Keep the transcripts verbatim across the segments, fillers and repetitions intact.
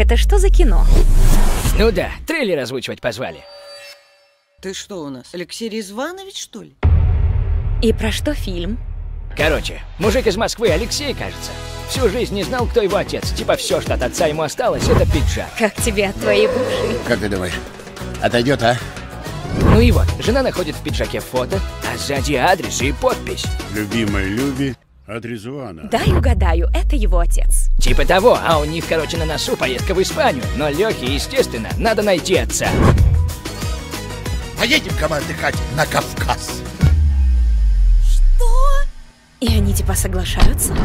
это что за кино? Ну да, трейлер озвучивать позвали. Ты что у нас, Алексей Резванович, что ли? И про что фильм? Короче, мужик из Москвы, Алексей, кажется, всю жизнь не знал, кто его отец. Типа все, что от отца ему осталось, это пиджак. Как тебе от твоей бывшей? Как ты думаешь, отойдет, а? Ну и вот, жена находит в пиджаке фото, а сзади адрес и подпись. Любимой Люби от Резвана. Дай угадаю, это его отец. Типа того, а у них, короче, на носу поездка в Испанию. Но Лехе, естественно, надо найти отца. Поедем ко мне отдыхать на Кавказ. Что? И они типа соглашаются?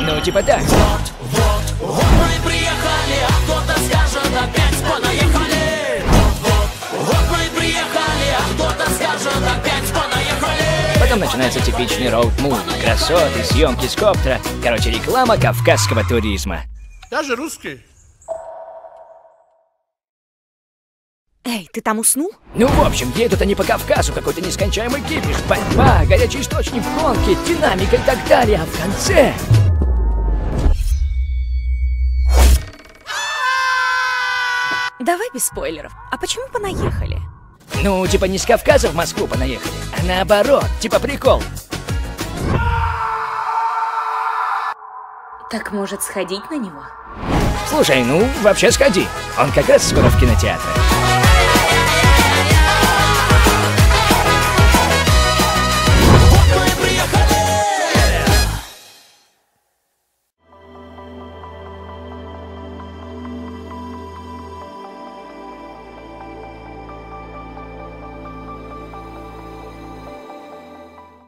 Ну типа так. Вот, вот, вот мы приехали, а кто-то скажет опять понаехали. Вот, вот, вот мы приехали, а кто-то скажет опять понаехали. Потом начинается типичный роуд-муви. Красоты, съемки с коптера. Короче, реклама кавказского туризма. Даже русский. Эй, ты там уснул? Ну, в общем, едут они по Кавказу, какой-то нескончаемый кипиш, борьба, горячий источник, гонки, динамика и так далее, а в конце... Давай без спойлеров, а почему понаехали? Ну, типа не с Кавказа в Москву понаехали, а наоборот, типа прикол. Так может сходить на него? Слушай, ну вообще сходи, он как раз скоро в кинотеатре.